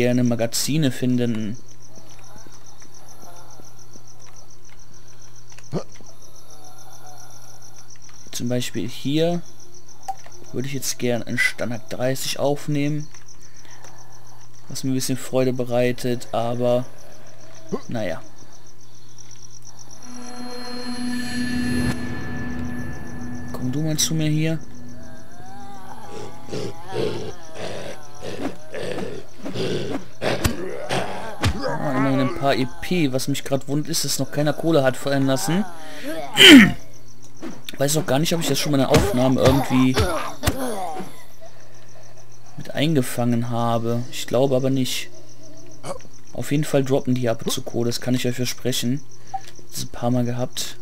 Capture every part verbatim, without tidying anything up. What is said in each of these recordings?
Gerne Magazine finden. Zum Beispiel hier würde ich jetzt gern in Standard dreißig aufnehmen, was mir ein bisschen Freude bereitet, aber naja. Komm du mal zu mir hier. Ah, immerhin ein paar E P. Was mich gerade wundert, ist, dass noch keiner Kohle hat fallen lassen. Weiß noch gar nicht, ob ich das schon mal in der Aufnahme irgendwie mit eingefangen habe. Ich glaube aber nicht. Auf jeden Fall droppen die ab und zu Kohle, das kann ich euch versprechen. Das ist ein paar Mal gehabt.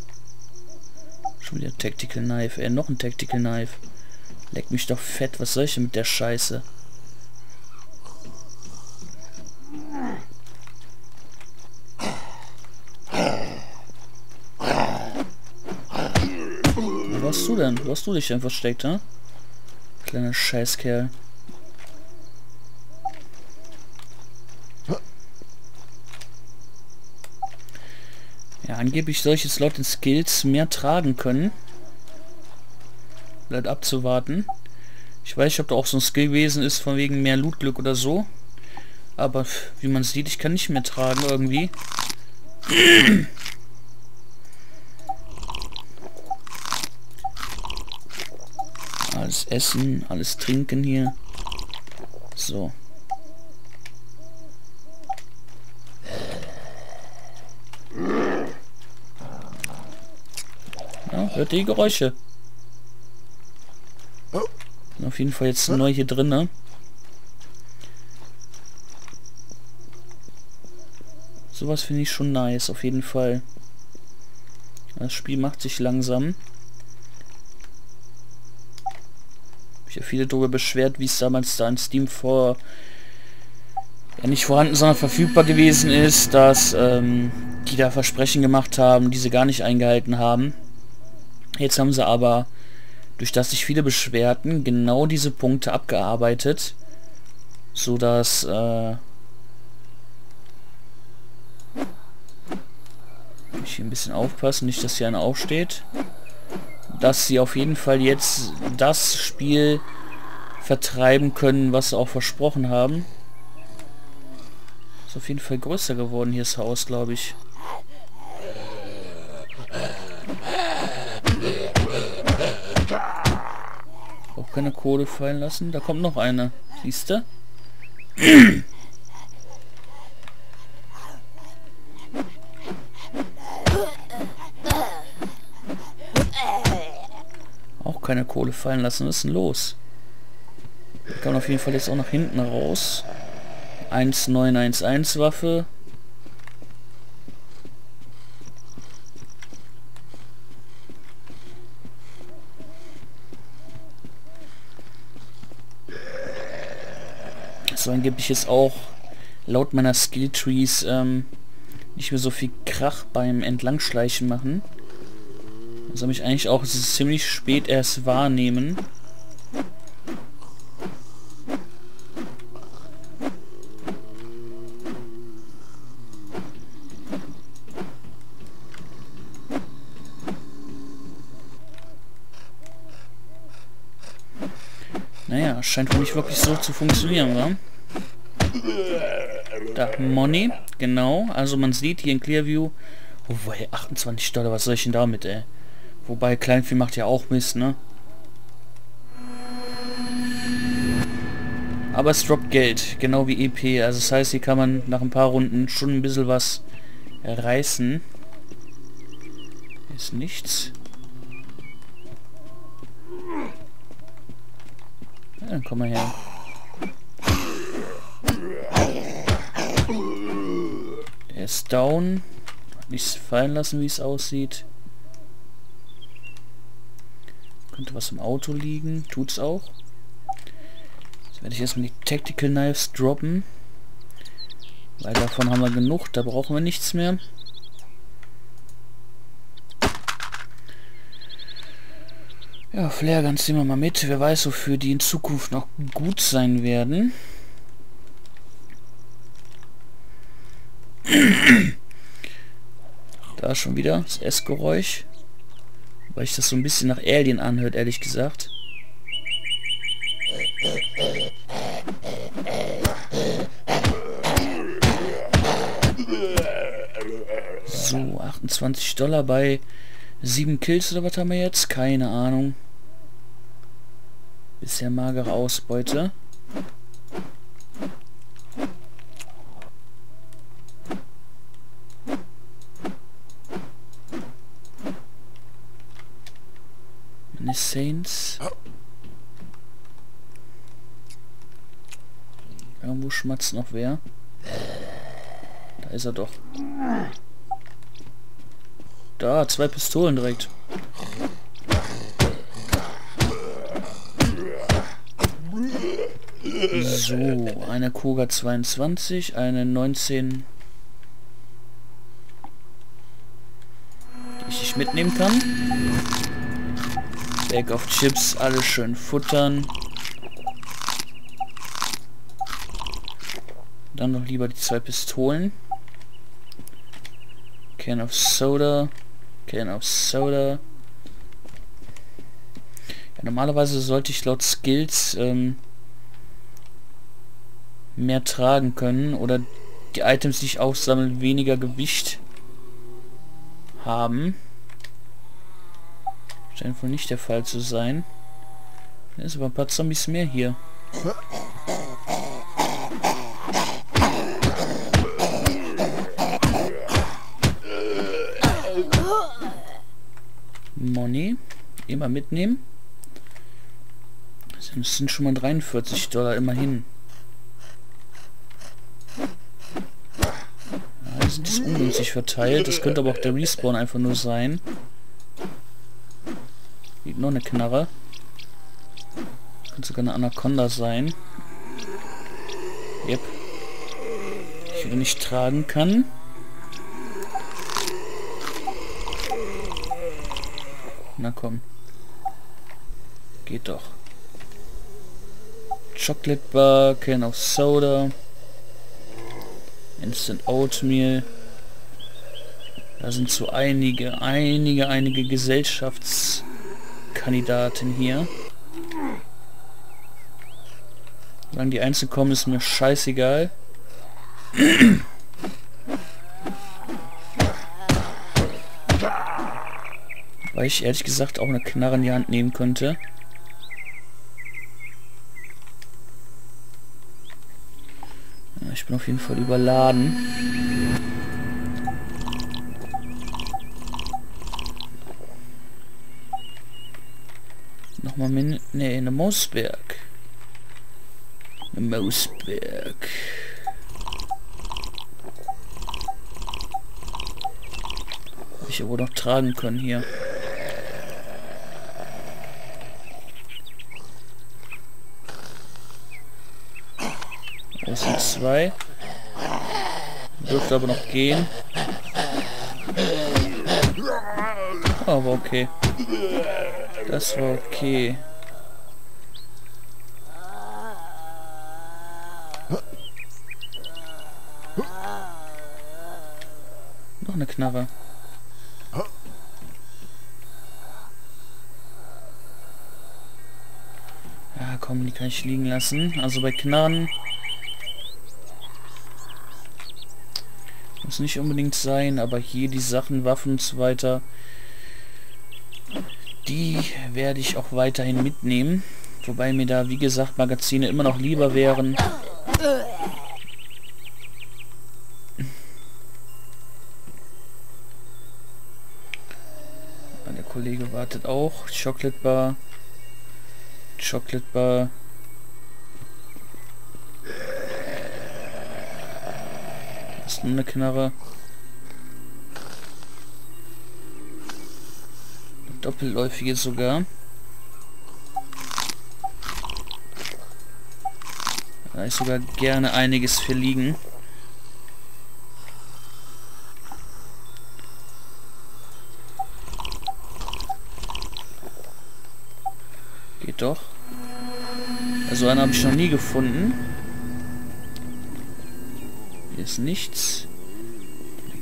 Schon wieder Tactical Knife. Äh, noch ein Tactical Knife. Leck mich doch fett. Was soll ich denn mit der Scheiße? Wo warst du denn? Wo hast du dich denn versteckt, hä? Kleiner Scheißkerl. Ja, angeblich soll ich jetzt laut den Skills mehr tragen können. Bleibt abzuwarten. Ich weiß nicht, ob da auch so ein Skillwesen ist, von wegen mehr Lootglück oder so. Aber wie man sieht, ich kann nicht mehr tragen irgendwie. Alles essen, alles trinken hier. So. Ja, hört die Geräusche. Bin auf jeden Fall jetzt neu hier drin, ne? Sowas finde ich schon nice, auf jeden Fall. Das Spiel macht sich langsam. Ich habe viele darüber beschwert, wie es damals da in Steam vor ja, nicht vorhanden, sondern verfügbar gewesen ist, dass ähm, die da Versprechen gemacht haben, die sie gar nicht eingehalten haben. Jetzt haben sie aber, durch das sich viele beschwerten, genau diese Punkte abgearbeitet, so dass äh, ich hier ein bisschen aufpassen, nicht dass hier einer aufsteht, dass sie auf jeden Fall jetzt das Spiel vertreiben können, was sie auch versprochen haben. Ist auf jeden Fall größer geworden hier das Haus, glaube ich. Auch keine Kohle fallen lassen. Da kommt noch eine. Siehst du? Auch keine Kohle fallen lassen. Was ist denn los? Ich kann auf jeden Fall jetzt auch nach hinten raus. neunzehnhundertelf Waffe. So angeblich jetzt auch laut meiner Skill Trees ähm, nicht mehr so viel Krach beim Entlangschleichen machen. Das soll mich eigentlich auch ziemlich spät erst wahrnehmen. Naja, scheint wohl nicht wirklich so zu funktionieren, wa? Da, Money, genau. Also man sieht hier in Clearview... Oh, woher achtundzwanzig Dollar, was soll ich denn damit, ey? Wobei, Kleinvieh macht ja auch Mist, ne? Aber es droppt Geld, genau wie E P. Also das heißt, hier kann man nach ein paar Runden schon ein bisschen was reißen. Ist nichts. Ja, dann komm mal her. Er ist down. Hat nichts fallen lassen, wie es aussieht. Könnte was im Auto liegen. Tut's auch. Jetzt werde ich erstmal die Tactical Knives droppen. Weil davon haben wir genug. Da brauchen wir nichts mehr. Ja, Flairguns nehmen wir mal mit. Wer weiß, wofür die in Zukunft noch gut sein werden. Da schon wieder das Essgeräusch. Weil ich das so ein bisschen nach Alien anhört, ehrlich gesagt. So, achtundzwanzig Dollar bei sieben Kills oder was haben wir jetzt? Keine Ahnung. Bisher magere Ausbeute. Saints. Irgendwo schmatzt noch wer. Da ist er doch. Da, zwei Pistolen direkt. So, eine Kuga zweiundzwanzig, eine neunzehn, die ich mitnehmen kann. Bag of Chips, alles schön futtern. Dann noch lieber die zwei Pistolen. Can of Soda. Can of Soda. Ja, normalerweise sollte ich laut Skills ähm, mehr tragen können oder die Items, die ich aufsammle, weniger Gewicht haben. Scheint wohl nicht der Fall zu sein. Da ist aber ein paar Zombies mehr hier. Money. Immer mitnehmen. Das sind schon mal dreiundvierzig Dollar immerhin. Ja, die sind jetzt ungünstig verteilt. Das könnte aber auch der Respawn einfach nur sein. Noch eine Knarre. Könnte sogar eine Anaconda sein. Yep. Die ich nicht tragen kann. Na komm. Geht doch. Chocolate Bar, Can of Soda. Instant Oatmeal. Da sind so einige, einige, einige Gesellschafts... Kandidaten hier. Solange die einzeln kommen, ist mir scheißegal. Weil ich ehrlich gesagt auch eine Knarre in die Hand nehmen könnte. Ja, ich bin auf jeden Fall überladen. Nochmal mit... Ne, eine Mossberg. Eine Mossberg. Hab ich ja wohl noch tragen können hier. Das sind zwei. Dürfte aber noch gehen. Aber okay. Das war okay. Noch eine Knarre. Ja, komm, die kann ich liegen lassen. Also bei Knarren muss nicht unbedingt sein, aber hier die Sachen, Waffen und so weiter. Die werde ich auch weiterhin mitnehmen. Wobei mir da, wie gesagt, Magazine immer noch lieber wären. Der Kollege wartet auch. Chocolate Bar. Chocolate Bar. Das ist nur eine Knarre. Doppelläufige sogar. Da ist sogar gerne einiges für liegen. Geht doch. Also einen habe ich noch nie gefunden. Hier ist nichts.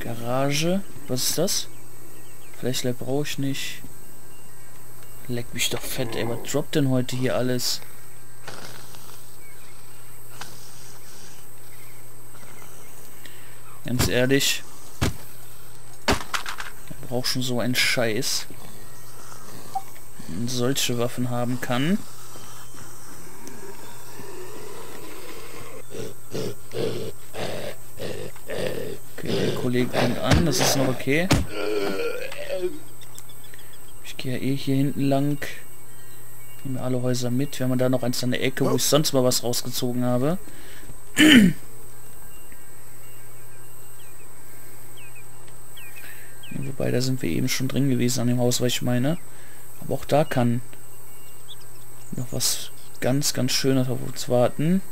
Garage. Was ist das? Vielleicht brauche ich nicht. Leck mich doch fett, ey. Was droppt denn heute hier alles? Ganz ehrlich. Ich brauche schon so einen Scheiß. Und solche Waffen haben kann. Okay, der Kollege kommt an, das ist noch okay. Ich gehe ja eh hier hinten lang. Nehmen wir alle Häuser mit. Wir haben da noch eins an der Ecke, wo ich sonst mal was rausgezogen habe. Wobei, da sind wir eben schon drin gewesen an dem Haus, was ich meine. Aber auch da kann noch was ganz, ganz Schönes auf uns warten.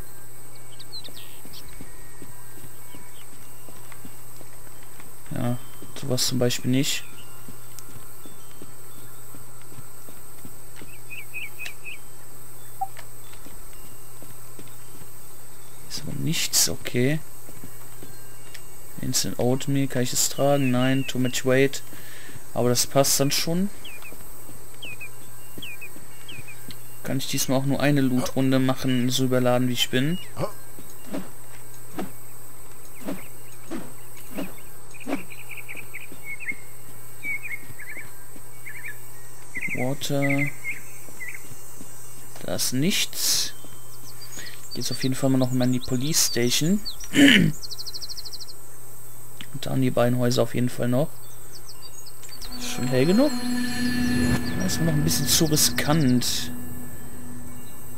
Ja, sowas zum Beispiel nicht. Ist aber nichts, okay. Instant Oatmeal, kann ich es tragen? Nein, too much weight. Aber das passt dann schon. Kann ich diesmal auch nur eine Loot-Runde machen, so überladen wie ich bin. Water. Da ist nichts. Jetzt auf jeden Fall mal noch mal in die Police Station. Und an die beiden Häuser auf jeden Fall noch. Ist schon hell genug? Das ist noch ein bisschen zu riskant.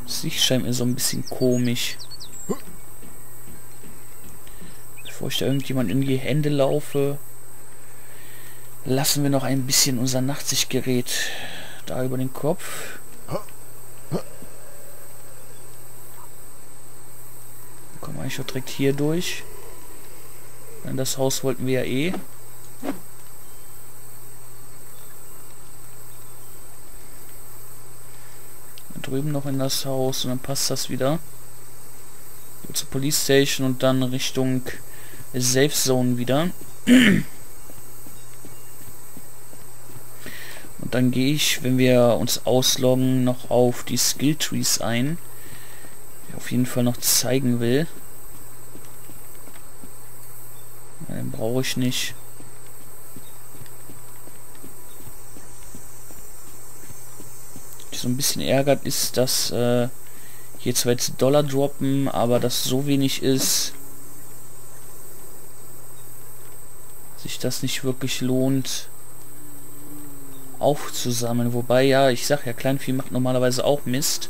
Das Licht scheint mir so ein bisschen komisch. Bevor ich da irgendjemand in die Hände laufe, lassen wir noch ein bisschen unser Nachtsichtgerät da über den Kopf. Kommen wir eigentlich schon direkt hier durch. In das Haus wollten wir ja eh. Drüben noch in das Haus und dann passt das wieder zur Police Station und dann Richtung Safe Zone wieder. Und dann gehe ich, wenn wir uns ausloggen, noch auf die Skill Trees ein, die ich auf jeden Fall noch zeigen will. Den brauche ich nicht. So ein bisschen ärgert ist, dass äh, hier zwar jetzt Dollar droppen, aber das so wenig ist, sich das nicht wirklich lohnt aufzusammeln. Wobei, ja, ich sag ja, Kleinvieh macht normalerweise auch Mist.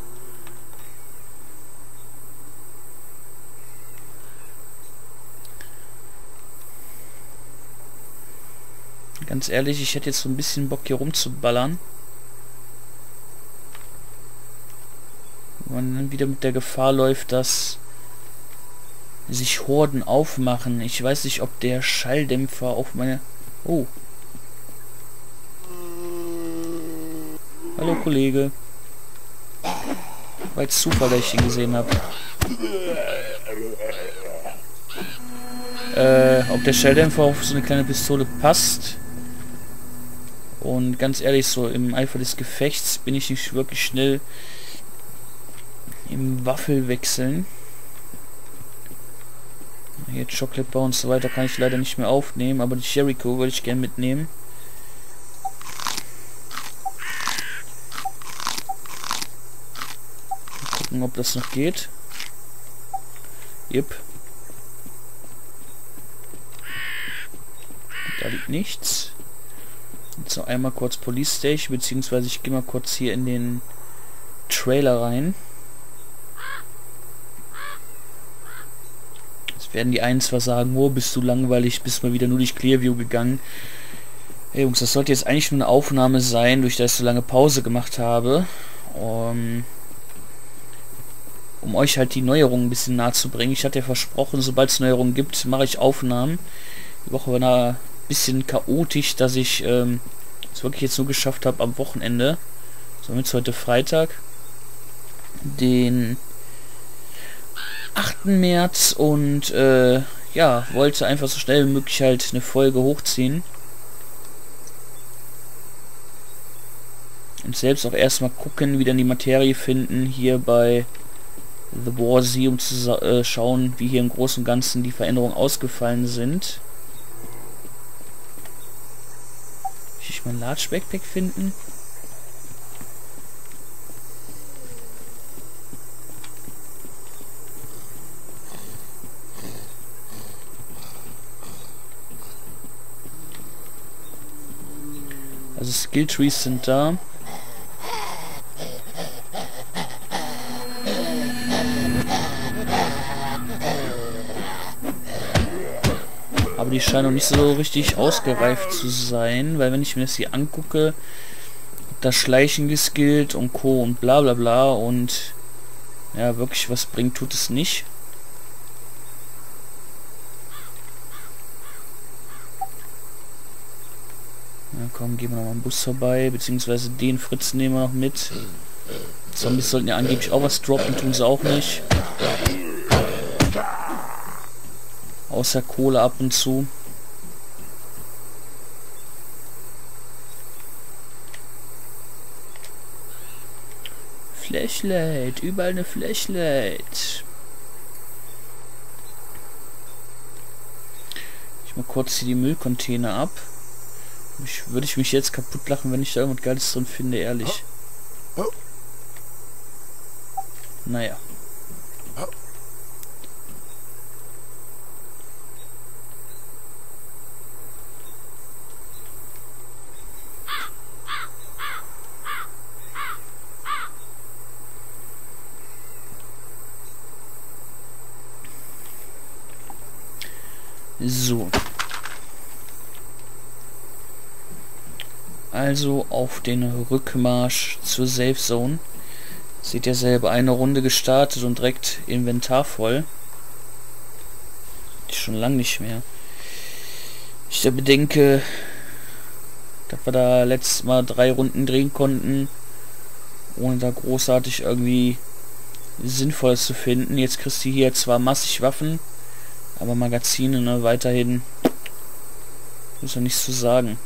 Ganz ehrlich, ich hätte jetzt so ein bisschen Bock hier rumzuballern. Man dann wieder mit der Gefahr läuft, dass sich Horden aufmachen. Ich weiß nicht, ob der Schalldämpfer auf meine... Oh. Hallo, Kollege. War jetzt Zufall, dass ich ihn gesehen habe. Äh, ob der Schalldämpfer auf so eine kleine Pistole passt. Und ganz ehrlich, so im Eifer des Gefechts bin ich nicht wirklich schnell... im Waffel wechseln. Hier Chocolate Bar und so weiter kann ich leider nicht mehr aufnehmen, aber die Jericho würde ich gerne mitnehmen. Mal gucken, ob das noch geht. Yep. Da liegt nichts. Jetzt noch einmal kurz Police Station, beziehungsweise ich gehe mal kurz hier in den Trailer rein. Werden die einen zwar sagen, oh, bist du langweilig, bist mal wieder nur durch Clearview gegangen. Hey Jungs, das sollte jetzt eigentlich nur eine Aufnahme sein, durch das ich so lange Pause gemacht habe, um, um euch halt die Neuerungen ein bisschen nahe zu bringen. Ich hatte ja versprochen, sobald es Neuerungen gibt, mache ich Aufnahmen. Die Woche war da ein bisschen chaotisch, dass ich es ähm, wirklich jetzt nur geschafft habe am Wochenende. Somit heute Freitag, den achten März und äh, ja, wollte einfach so schnell wie möglich halt eine Folge hochziehen. Und selbst auch erstmal gucken, wieder in die Materie finden, hier bei The War Z, um zu äh, schauen, wie hier im Großen und Ganzen die Veränderungen ausgefallen sind. Muss ich mal ein Large Backpack finden? Also Skill Trees sind da. Aber die scheinen noch nicht so richtig ausgereift zu sein, weil wenn ich mir das hier angucke, das Schleichen geskillt und Co. und bla bla bla und ja, wirklich was bringt, tut es nicht. Na komm, gehen wir nochmal am Bus vorbei, beziehungsweise den Fritzen nehmen wir noch mit. Zombies sollten ja angeblich auch was droppen, tun sie auch nicht. Außer Kohle ab und zu. Flashlight, überall eine Flashlight. Ich mal kurz hier die Müllcontainer ab. Ich, würde ich mich jetzt kaputt lachen, wenn ich da irgendwas Geiles drin finde, ehrlich. Naja. So. Also auf den Rückmarsch zur Safe Zone. Seht ihr selber, eine Runde gestartet und direkt Inventar voll. Schon lange nicht mehr. Ich bedenke, dass wir da letztes Mal drei Runden drehen konnten, ohne da großartig irgendwie Sinnvolles zu finden. Jetzt kriegst du hier zwar massig Waffen, aber Magazine, ne, weiterhin muss ja nichts zu sagen.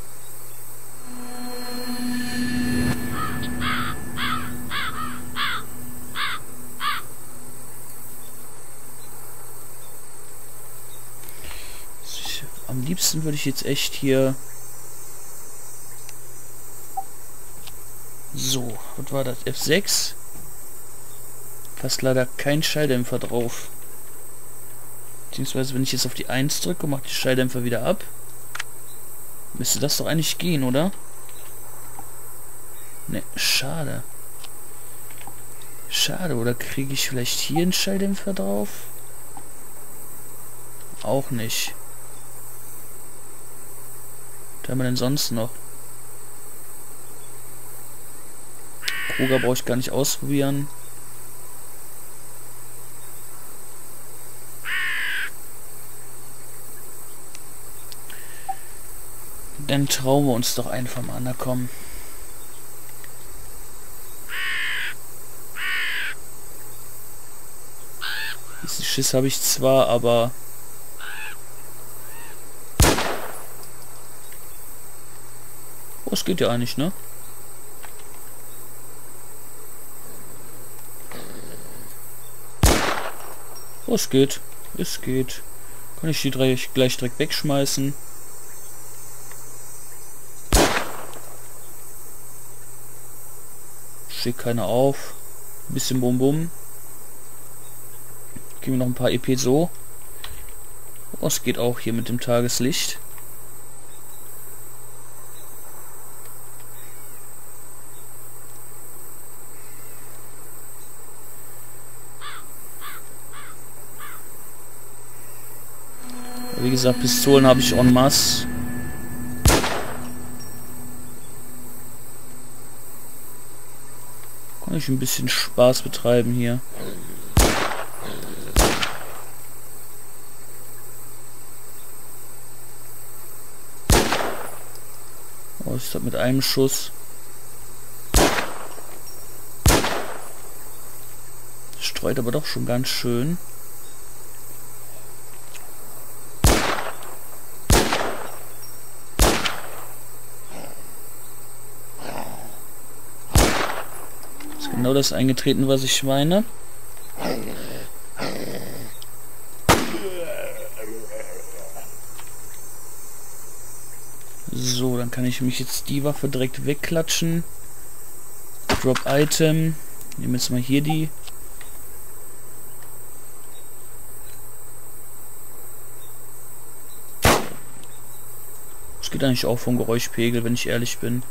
Am liebsten würde ich jetzt echt hier... So, was war das? F sechs? Passt leider kein Schalldämpfer drauf. Beziehungsweise wenn ich jetzt auf die eins drücke, macht die Schalldämpfer wieder ab. Müsste das doch eigentlich gehen, oder? Ne, schade. Schade, oder kriege ich vielleicht hier einen Schalldämpfer drauf? Auch nicht. Was haben wir denn sonst noch? Kuga brauche ich gar nicht ausprobieren. Dann trauen wir uns doch einfach mal an, da kommen. Diesen Schiss habe ich zwar, aber... Oh, es geht ja eigentlich, ne? Oh, es geht. Es geht. Kann ich die drei gleich direkt wegschmeißen? Steht keiner auf. Ein bisschen Bum Bum. Geben wir noch ein paar E P so. Oh, es geht auch hier mit dem Tageslicht. Wie gesagt, Pistolen habe ich en masse. Kann ich ein bisschen Spaß betreiben hier. Oh, ist das mit einem Schuss? Das streut aber doch schon ganz schön. genau das eingetreten, was ich meine. So, dann kann ich mich jetzt die Waffe direkt wegklatschen. Drop Item. Nehmen jetzt mal hier die. Das geht eigentlich auch vom Geräuschpegel, wenn ich ehrlich bin.